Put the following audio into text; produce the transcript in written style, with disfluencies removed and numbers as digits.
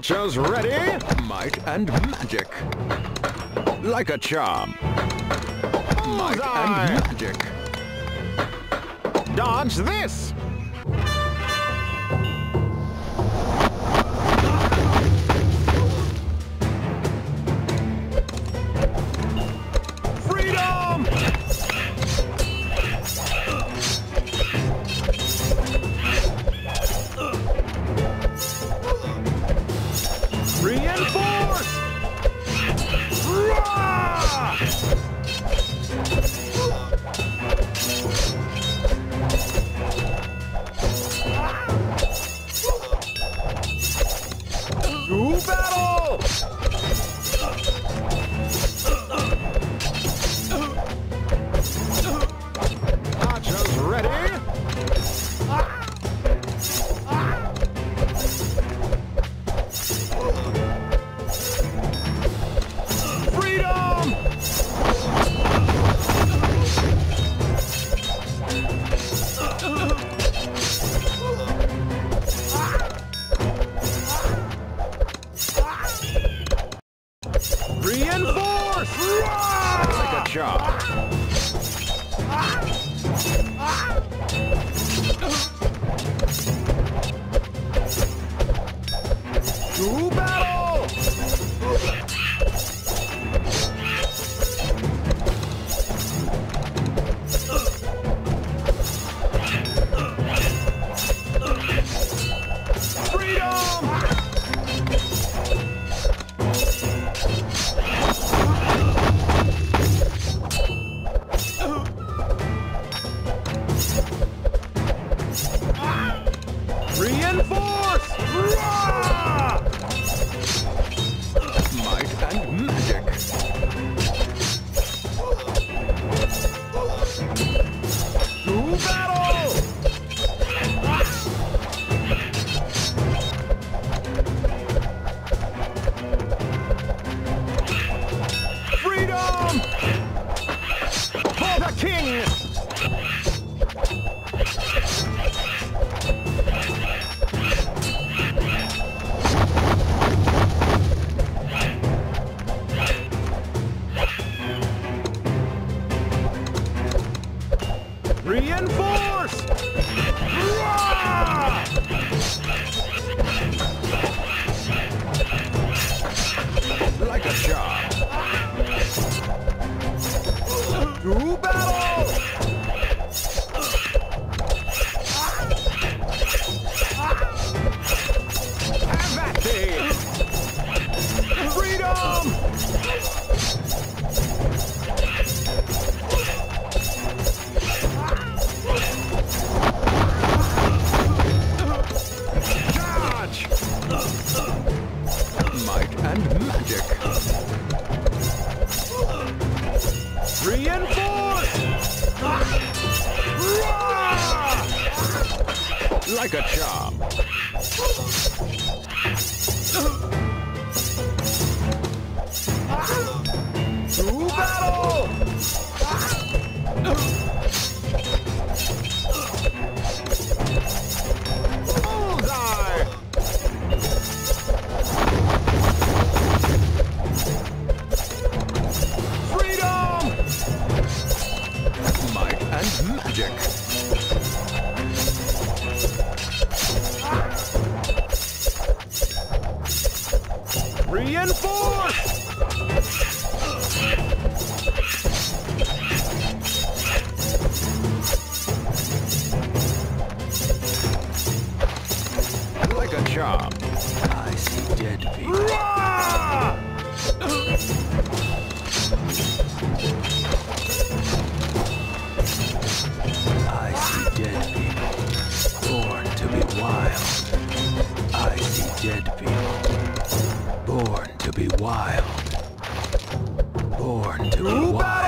Archers ready, might and magic. Like a charm. Might and magic. Dodge this! Like a charm. To battle! Bullseye! Freedom! Might and magic. Born to be wild. Born to be wild.